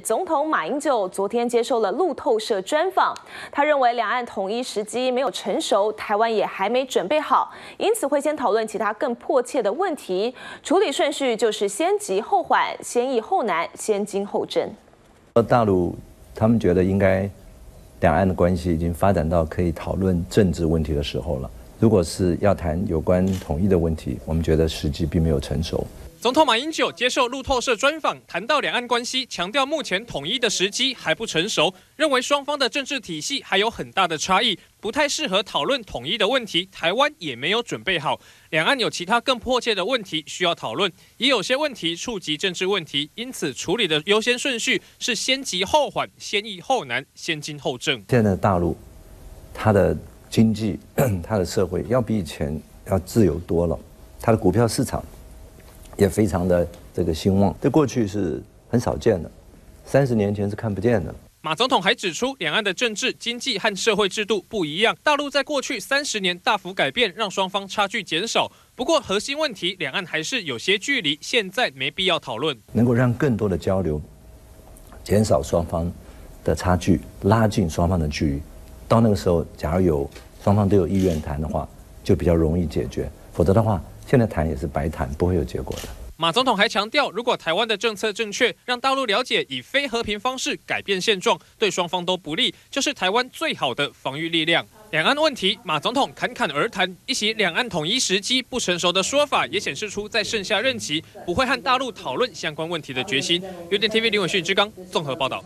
总统马英九昨天接受了路透社专访，他认为两岸统一时机没有成熟，台湾也还没准备好，因此会先讨论其他更迫切的问题，处理顺序就是先急后缓，先易后难，先精后真。大陆他们觉得应该两岸的关系已经发展到可以讨论政治问题的时候了。如果是要谈有关统一的问题，我们觉得时机并没有成熟。 总统马英九接受路透社专访，谈到两岸关系，强调目前统一的时机还不成熟，认为双方的政治体系还有很大的差异，不太适合讨论统一的问题。台湾也没有准备好，两岸有其他更迫切的问题需要讨论，也有些问题触及政治问题，因此处理的优先顺序是先急后缓，先易后难，先精后正。现在的大陆，它的经济、它的社会要比以前要自由多了，它的股票市场 也非常的这个兴旺，这过去是很少见的，30年前是看不见的。马总统还指出，两岸的政治、经济和社会制度不一样，大陆在过去30年大幅改变，让双方差距减少。不过核心问题，两岸还是有些距离，现在没必要讨论。能够让更多的交流，减少双方的差距，拉近双方的距离。到那个时候，假如有双方都有意愿谈的话，就比较容易解决，否则的话， 现在谈也是白谈，不会有结果的。马总统还强调，如果台湾的政策正确，让大陆了解以非和平方式改变现状，对双方都不利，就是台湾最好的防御力量。两岸问题，马总统侃侃而谈，一席“两岸统一时机不成熟”的说法，也显示出在剩下任期不会和大陆讨论相关问题的决心。UDN TV 林伟训之刚综合报道。